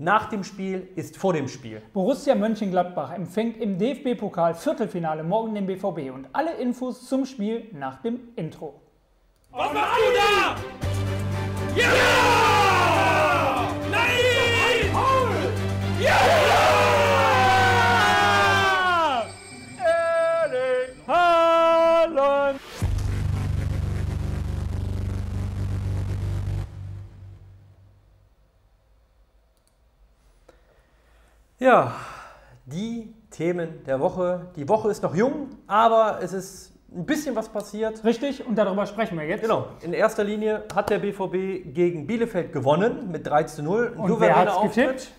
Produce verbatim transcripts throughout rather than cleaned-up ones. Nach dem Spiel ist vor dem Spiel. Borussia Mönchengladbach empfängt im D F B-Pokal Viertelfinale morgen den B V B und alle Infos zum Spiel nach dem Intro. Was machst du da? Ja! Ja! Nein! Ja! Erling Haaland! Ja, die Themen der Woche. Die Woche ist noch jung, aber es ist ein bisschen was passiert. Richtig, und darüber sprechen wir jetzt. Genau. In erster Linie hat der B V B gegen Bielefeld gewonnen mit drei zu null. Und Nur wer hat es getippt?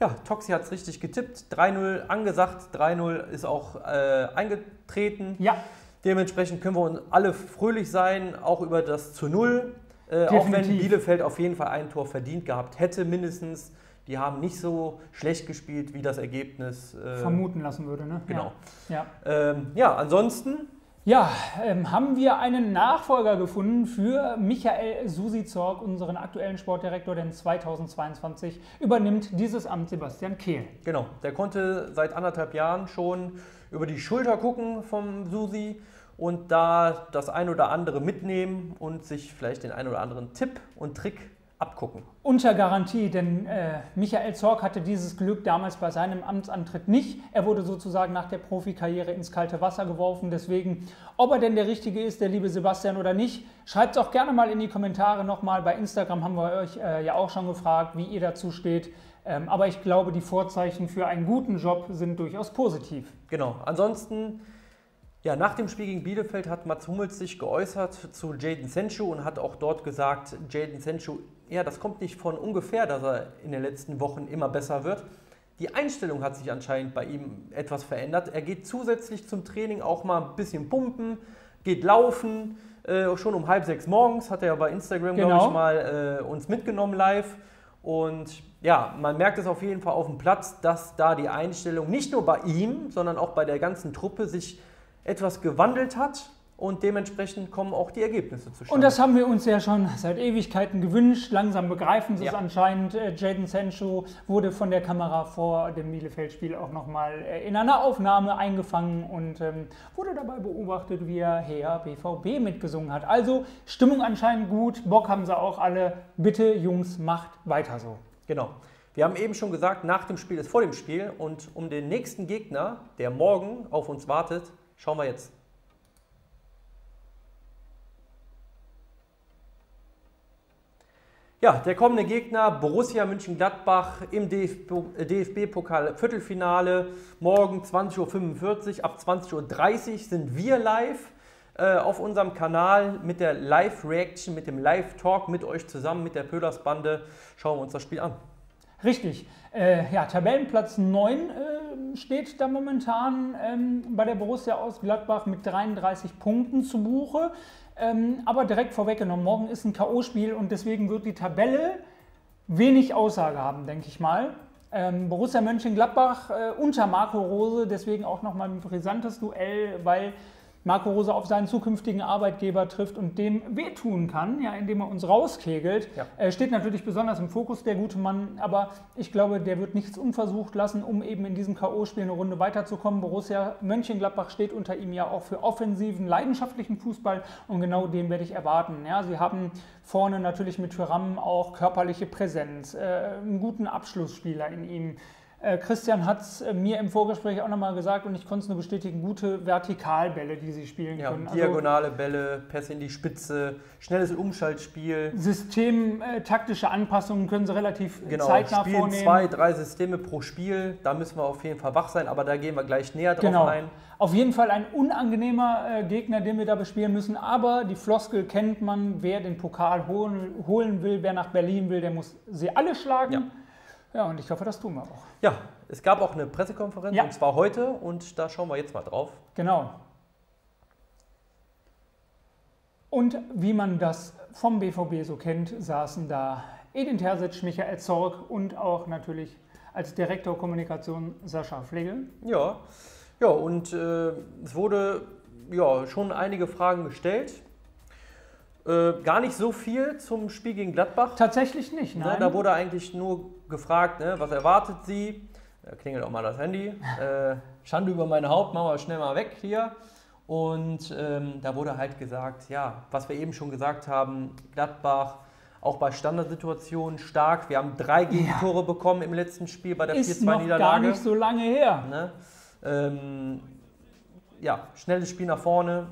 Ja, Toxi hat es richtig getippt. drei null angesagt, drei null ist auch äh, eingetreten. Ja. Dementsprechend können wir uns alle fröhlich sein, auch über das zu null. Äh, auch wenn Bielefeld auf jeden Fall ein Tor verdient gehabt hätte, mindestens. Die haben nicht so schlecht gespielt, wie das Ergebnis äh, vermuten lassen würde. Ne? Genau. Ja, ja. Ähm, ja ansonsten... Ja, ähm, haben wir einen Nachfolger gefunden für Michael Susi Zorc, unseren aktuellen Sportdirektor, denn zweitausendzweiundzwanzig übernimmt dieses Amt Sebastian Kehl. Genau, der konnte seit anderthalb Jahren schon über die Schulter gucken vom Susi und da das ein oder andere mitnehmen und sich vielleicht den ein oder anderen Tipp und Trick abgucken. Unter Garantie, denn äh, Michael Zorc hatte dieses Glück damals bei seinem Amtsantritt nicht. Er wurde sozusagen nach der Profikarriere ins kalte Wasser geworfen. Deswegen, ob er denn der Richtige ist, der liebe Sebastian, oder nicht, schreibt es auch gerne mal in die Kommentare nochmal. Bei Instagram haben wir euch äh, ja auch schon gefragt, wie ihr dazu steht. Ähm, aber ich glaube, die Vorzeichen für einen guten Job sind durchaus positiv. Genau. Ansonsten... Ja, nach dem Spiel gegen Bielefeld hat Mats Hummels sich geäußert zu Jadon Sancho und hat auch dort gesagt, Jadon Sancho, ja, das kommt nicht von ungefähr, dass er in den letzten Wochen immer besser wird. Die Einstellung hat sich anscheinend bei ihm etwas verändert. Er geht zusätzlich zum Training auch mal ein bisschen pumpen, geht laufen, äh, schon um halb sechs morgens, hat er ja bei Instagram, genau, glaube ich, mal äh, uns mitgenommen live. Und ja, man merkt es auf jeden Fall auf dem Platz, dass da die Einstellung nicht nur bei ihm, sondern auch bei der ganzen Truppe sich etwas gewandelt hat und dementsprechend kommen auch die Ergebnisse zustande. Und das haben wir uns ja schon seit Ewigkeiten gewünscht. Langsam begreifen sie es anscheinend. Jadon Sancho wurde von der Kamera vor dem Bielefeld-Spiel auch nochmal in einer Aufnahme eingefangen und ähm, wurde dabei beobachtet, wie er Heer B V B mitgesungen hat. Also Stimmung anscheinend gut, Bock haben sie auch alle. Bitte Jungs, macht weiter so. Genau. Wir haben eben schon gesagt, nach dem Spiel ist vor dem Spiel und um den nächsten Gegner, der morgen auf uns wartet, schauen wir jetzt. Ja, der kommende Gegner Borussia Mönchengladbach im D F B-Pokal Viertelfinale. Morgen zwanzig Uhr fünfundvierzig, ab zwanzig Uhr dreißig sind wir live äh, auf unserem Kanal mit der Live-Reaction, mit dem Live-Talk mit euch zusammen, mit der Pöhlerzbande. Schauen wir uns das Spiel an. Richtig. Äh, ja, Tabellenplatz neun äh, steht da momentan ähm, bei der Borussia aus Gladbach mit dreiunddreißig Punkten zu Buche. Ähm, aber direkt vorweggenommen, morgen ist ein K O-Spiel und deswegen wird die Tabelle wenig Aussage haben, denke ich mal. Ähm, Borussia Mönchengladbach äh, unter Marco Rose, deswegen auch nochmal ein brisantes Duell, weil Marco Rose auf seinen zukünftigen Arbeitgeber trifft und dem wehtun kann, ja, indem er uns rauskegelt, ja. äh, steht natürlich besonders im Fokus, der gute Mann. Aber ich glaube, der wird nichts unversucht lassen, um eben in diesem K O-Spiel eine Runde weiterzukommen. Borussia Mönchengladbach steht unter ihm ja auch für offensiven, leidenschaftlichen Fußball und genau den werde ich erwarten. Ja, sie haben vorne natürlich mit Thuram auch körperliche Präsenz, äh, einen guten Abschlussspieler in ihm. Christian hat es mir im Vorgespräch auch nochmal gesagt und ich konnte es nur bestätigen, gute Vertikalbälle, die sie spielen ja, können. Also diagonale Bälle, Pässe in die Spitze, schnelles Umschaltspiel. Systemtaktische Anpassungen können sie relativ genau, zeitnah spielen vornehmen. Zwei, drei Systeme pro Spiel, da müssen wir auf jeden Fall wach sein, aber da gehen wir gleich näher drauf genau. ein. Auf jeden Fall ein unangenehmer Gegner, den wir da bespielen müssen, aber die Floskel kennt man, wer den Pokal holen, holen will, wer nach Berlin will, der muss sie alle schlagen. Ja. Ja, und ich hoffe, das tun wir auch. Ja, es gab auch eine Pressekonferenz, ja. und zwar heute, und da schauen wir jetzt mal drauf. Genau. Und wie man das vom B V B so kennt, saßen da Edin Terzic, Michael Zorc und auch natürlich als Direktor Kommunikation Sascha Flegel. Ja, ja und äh, es wurde ja, schon einige Fragen gestellt. Äh, gar nicht so viel zum Spiel gegen Gladbach. Tatsächlich nicht, nein. Da, da wurde eigentlich nur gefragt, ne, was erwartet sie? Da klingelt auch mal das Handy. Äh, Schande über mein Haupt, machen wir schnell mal weg hier. Und ähm, da wurde halt gesagt, ja, was wir eben schon gesagt haben, Gladbach auch bei Standardsituationen stark. Wir haben drei Gegentore ja. bekommen im letzten Spiel bei der vier zwei Niederlage. Ist noch gar nicht so lange her. Ne? Ähm, ja, schnelles Spiel nach vorne.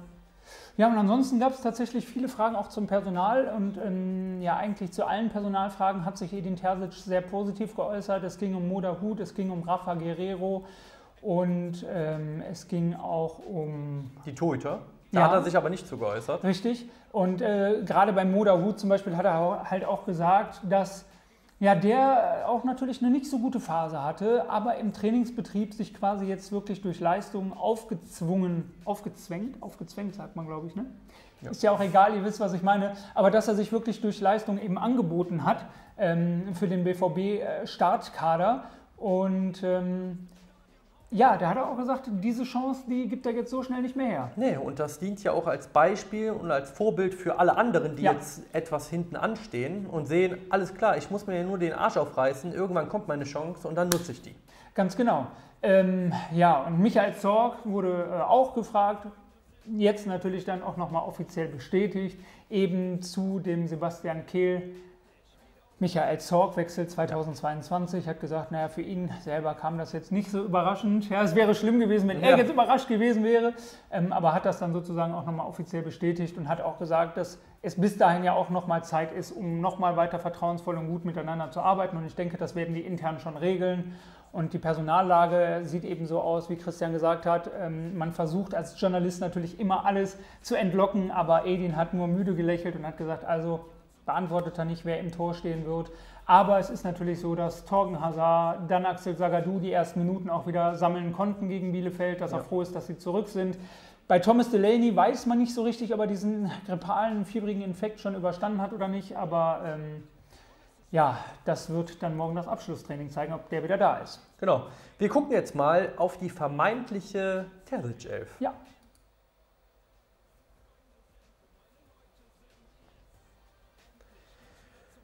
Ja, und ansonsten gab es tatsächlich viele Fragen auch zum Personal und ähm, ja, eigentlich zu allen Personalfragen hat sich Edin Terzic sehr positiv geäußert. Es ging um Mo Dahoud, es ging um Rafa Guerrero und ähm, es ging auch um... die Torhüter. Da ja, hat er sich aber nicht zu geäußert. Richtig. Und äh, gerade bei Mo Dahoud zum Beispiel hat er halt auch gesagt, dass ja, der auch natürlich eine nicht so gute Phase hatte, aber im Trainingsbetrieb sich quasi jetzt wirklich durch Leistungen aufgezwungen, aufgezwängt, aufgezwängt sagt man, glaube ich, ne? Ja. Ist ja auch egal, ihr wisst, was ich meine, aber dass er sich wirklich durch Leistungen eben angeboten hat ähm, für den B V B-Startkader und ähm, ja, da hat er auch gesagt, diese Chance, die gibt er jetzt so schnell nicht mehr her. Nee, und das dient ja auch als Beispiel und als Vorbild für alle anderen, die ja. jetzt etwas hinten anstehen und sehen, alles klar, ich muss mir ja nur den Arsch aufreißen, irgendwann kommt meine Chance und dann nutze ich die. Ganz genau. Ähm, ja, und Michael Zorc wurde äh, auch gefragt, jetzt natürlich dann auch nochmal offiziell bestätigt, eben zu dem Sebastian Kehl. Michael Zorc wechselt zweitausendzweiundzwanzig, hat gesagt, naja, für ihn selber kam das jetzt nicht so überraschend. Ja, es wäre schlimm gewesen, wenn ja. er jetzt überrascht gewesen wäre, ähm, aber hat das dann sozusagen auch nochmal offiziell bestätigt und hat auch gesagt, dass es bis dahin ja auch nochmal Zeit ist, um nochmal weiter vertrauensvoll und gut miteinander zu arbeiten und ich denke, das werden die intern schon regeln. Und die Personallage sieht eben so aus, wie Christian gesagt hat. Ähm, man versucht als Journalist natürlich immer alles zu entlocken, aber Edin hat nur müde gelächelt und hat gesagt, also... beantwortet er nicht, wer im Tor stehen wird. Aber es ist natürlich so, dass Thorgan Hazard, dann Axel Zagadou die ersten Minuten auch wieder sammeln konnten gegen Bielefeld, dass ja. er froh ist, dass sie zurück sind. Bei Thomas Delaney weiß man nicht so richtig, ob er diesen grippalen, fiebrigen Infekt schon überstanden hat oder nicht. Aber ähm, ja, das wird dann morgen das Abschlusstraining zeigen, ob der wieder da ist. Genau. Wir gucken jetzt mal auf die vermeintliche Terzic-Elf. Ja.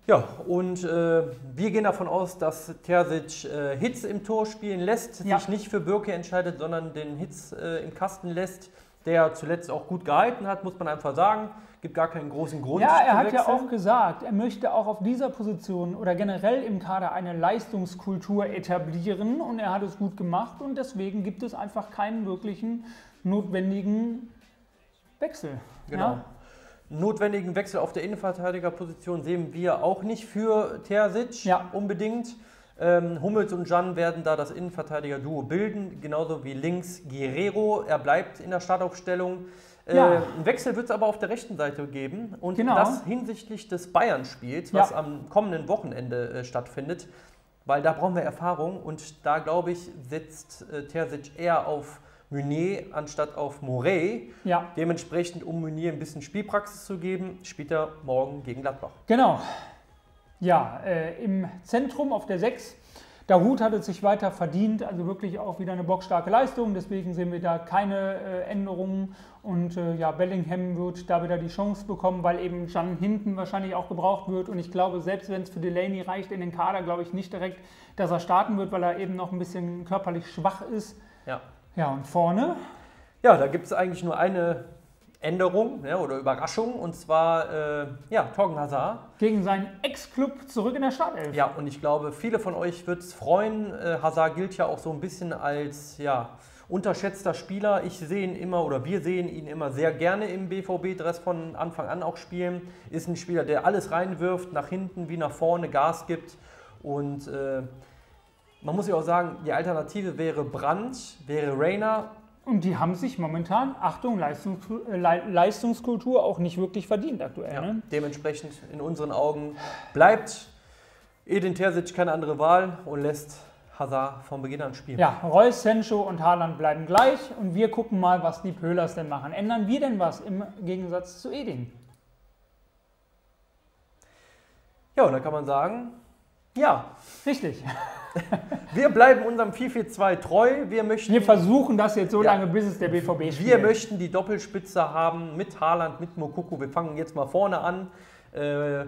Ja, und äh, wir gehen davon aus, dass Terzic äh, Hitz im Tor spielen lässt, ja. sich nicht für Birke entscheidet, sondern den Hitz äh, im Kasten lässt, der zuletzt auch gut gehalten hat, muss man einfach sagen. Gibt gar keinen großen Grund. Ja, er hat ja auch gesagt, er möchte auch auf dieser Position oder generell im Kader eine Leistungskultur etablieren und er hat es gut gemacht und deswegen gibt es einfach keinen wirklichen notwendigen Wechsel. Genau. Ja? Notwendigen Wechsel auf der Innenverteidigerposition sehen wir auch nicht für Terzic ja. unbedingt. Ähm, Hummels und Can werden da das Innenverteidiger-Duo bilden, genauso wie links Guerrero. Er bleibt in der Startaufstellung. Äh, ja. Ein Wechsel wird es aber auf der rechten Seite geben und genau. das hinsichtlich des Bayern-Spiels, was ja. am kommenden Wochenende äh, stattfindet, weil da brauchen wir Erfahrung und da, glaube ich, setzt äh, Terzic eher auf Meunier anstatt auf Mouret. Ja. Dementsprechend, um Meunier ein bisschen Spielpraxis zu geben, spielt er morgen gegen Gladbach. Genau. Ja, äh, im Zentrum auf der sechs. Dahoud hat es sich weiter verdient, also wirklich auch wieder eine bockstarke Leistung. Deswegen sehen wir da keine äh, Änderungen. Und äh, ja, Bellingham wird da wieder die Chance bekommen, weil eben Can hinten wahrscheinlich auch gebraucht wird. Und ich glaube, selbst wenn es für Delaney reicht in den Kader, glaube ich nicht direkt, dass er starten wird, weil er eben noch ein bisschen körperlich schwach ist. Ja. Ja, und vorne? Ja, da gibt es eigentlich nur eine Änderung ja, oder Überraschung und zwar äh, ja, Thorgan Hazard. Gegen seinen Ex-Club zurück in der Startelf. Ja, und ich glaube, viele von euch wird es freuen. Äh, Hazard gilt ja auch so ein bisschen als ja, unterschätzter Spieler. Ich sehe ihn immer oder wir sehen ihn immer sehr gerne im B V B-Dress von Anfang an auch spielen. Ist ein Spieler, der alles reinwirft, nach hinten wie nach vorne Gas gibt und... Äh, man muss ja auch sagen, die Alternative wäre Brandt, wäre Rainer. Und die haben sich momentan, Achtung, Leistungskultur auch nicht wirklich verdient aktuell. Ja, ne? Dementsprechend in unseren Augen bleibt Edin Terzic keine andere Wahl und lässt Hazard von Beginn an spielen. Ja, Reus, Sancho und Haaland bleiben gleich und wir gucken mal, was die Pöhlers denn machen. Ändern wir denn was im Gegensatz zu Edin? Ja, und da kann man sagen... Ja, richtig. Wir bleiben unserem vier vier zwei treu. Wir, möchten, wir versuchen das jetzt so ja, lange, bis es der B V B spielt. Wir möchten die Doppelspitze haben mit Haaland, mit Moukoko. Wir fangen jetzt mal vorne an. Äh,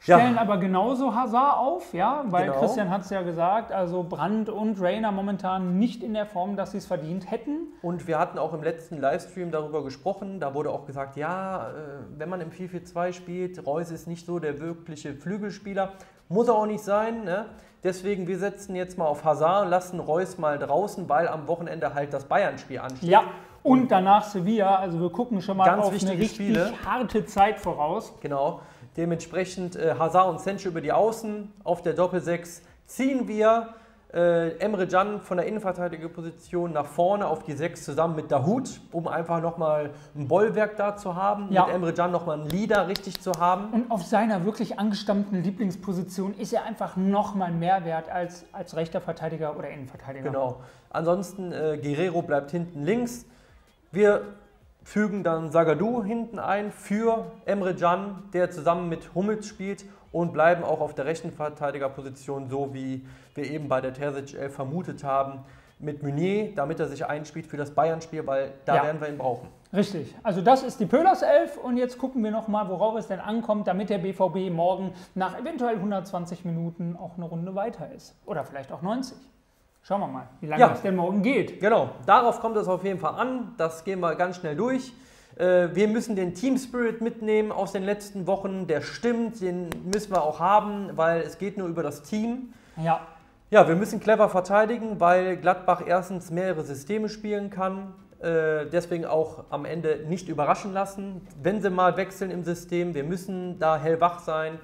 Stellen ja. aber genauso Hazard auf, ja, weil genau. Christian hat es ja gesagt, also Brandt und Rainer momentan nicht in der Form, dass sie es verdient hätten. Und wir hatten auch im letzten Livestream darüber gesprochen, da wurde auch gesagt, ja, wenn man im vier vier zwei spielt, Reus ist nicht so der wirkliche Flügelspieler, muss er auch nicht sein, ne? Deswegen, wir setzen jetzt mal auf Hazard und lassen Reus mal draußen, weil am Wochenende halt das Bayern-Spiel ansteht. Ja, und, und danach Sevilla, also wir gucken schon mal ganz auf eine richtig Spiele. harte Zeit voraus. Genau. Dementsprechend äh, Hazard und Sancho über die Außen. Auf der Doppel sechs ziehen wir äh, Emre Can von der Innenverteidigerposition nach vorne auf die sechs zusammen mit Dahoud, um einfach nochmal ein Bollwerk da zu haben, ja. mit Emre Can nochmal einen Leader richtig zu haben. Und auf seiner wirklich angestammten Lieblingsposition ist er einfach nochmal mehr wert als, als rechter Verteidiger oder Innenverteidiger. Genau. Ansonsten äh, Guerrero bleibt hinten links. Wir fügen dann Zagadou hinten ein für Emre Can, der zusammen mit Hummels spielt, und bleiben auch auf der rechten Verteidigerposition, so wie wir eben bei der Terzic elf vermutet haben, mit Meunier, damit er sich einspielt für das Bayern-Spiel, weil da ja. werden wir ihn brauchen. Richtig, also das ist die Pöhlers elf und jetzt gucken wir nochmal, worauf es denn ankommt, damit der B V B morgen nach eventuell hundertzwanzig Minuten auch eine Runde weiter ist. Oder vielleicht auch neunzig. Schauen wir mal, wie lange ja. es denn morgen geht. Genau, darauf kommt es auf jeden Fall an. Das gehen wir ganz schnell durch. Wir müssen den Team Spirit mitnehmen aus den letzten Wochen. Der stimmt, den müssen wir auch haben, weil es geht nur über das Team. Ja. Ja, wir müssen clever verteidigen, weil Gladbach erstens mehrere Systeme spielen kann. Deswegen auch am Ende nicht überraschen lassen, wenn sie mal wechseln im System. Wir müssen da hellwach sein.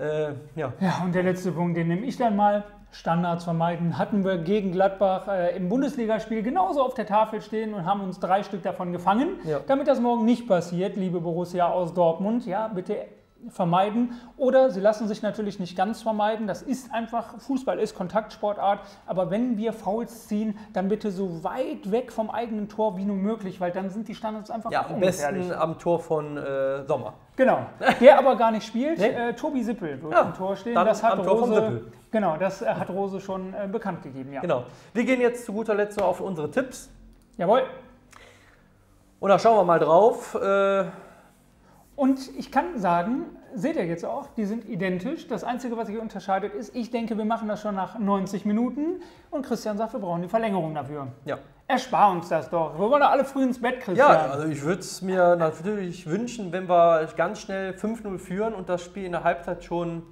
Äh, ja. ja, und der letzte Punkt, den nehme ich dann mal. Standards vermeiden, hatten wir gegen Gladbach äh, im Bundesligaspiel genauso auf der Tafel stehen und haben uns drei Stück davon gefangen. Ja. Damit das morgen nicht passiert, liebe Borussia aus Dortmund, ja, bitte vermeiden. Oder sie lassen sich natürlich nicht ganz vermeiden, das ist einfach, Fußball ist Kontaktsportart, aber wenn wir Fouls ziehen, dann bitte so weit weg vom eigenen Tor wie nur möglich, weil dann sind die Standards einfach ja, am besten am Tor von äh, Sommer. Genau, der aber gar nicht spielt, nee. äh, Tobi Sippel wird ja, am Tor stehen, das hat am Tor Rose, von Sippel. Genau, das äh, hat Rose schon äh, bekannt gegeben, ja. Genau, wir gehen jetzt zu guter Letzt auf unsere Tipps. Jawohl. Und da schauen wir mal drauf. Äh, Und ich kann sagen, seht ihr jetzt auch, die sind identisch. Das Einzige, was sich unterscheidet, ist, ich denke, wir machen das schon nach neunzig Minuten. Und Christian sagt, wir brauchen die Verlängerung dafür. Ja. Erspar uns das doch. Wir wollen doch alle früh ins Bett, Christian. Ja, also ich würde es mir natürlich wünschen, wenn wir ganz schnell fünf null führen und das Spiel in der Halbzeit schon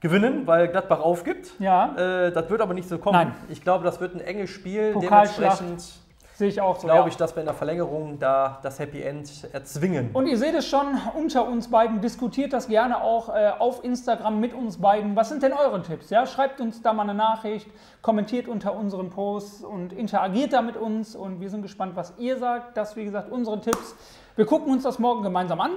gewinnen, weil Gladbach aufgibt. Ja. Äh, das wird aber nicht so kommen. Nein. Ich glaube, das wird ein enges Spiel. Pokalschlacht. Dementsprechend sehe ich auch so. Glaube ich, dass wir in der Verlängerung da das Happy End erzwingen. Und ihr seht es schon unter uns beiden, diskutiert das gerne auch äh, auf Instagram mit uns beiden. Was sind denn eure Tipps? Ja? Schreibt uns da mal eine Nachricht, kommentiert unter unseren Posts und interagiert da mit uns. Und wir sind gespannt, was ihr sagt. Das, wie gesagt, unsere Tipps. Wir gucken uns das morgen gemeinsam an.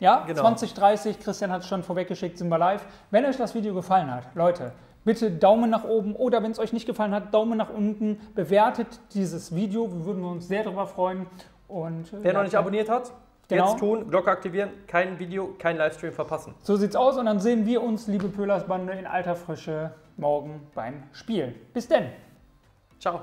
Ja, genau. zwanzig Uhr dreißig, Christian hat es schon vorweggeschickt, sind wir live. Wenn euch das Video gefallen hat, Leute, bitte Daumen nach oben, oder wenn es euch nicht gefallen hat, Daumen nach unten. Bewertet dieses Video, wir würden uns sehr darüber freuen. Und wer ja, noch nicht abonniert hat, genau. jetzt tun, Glocke aktivieren, kein Video, kein Livestream verpassen. So sieht's aus und dann sehen wir uns, liebe Pöhlersbande, in alter Frische morgen beim Spiel. Bis denn. Ciao.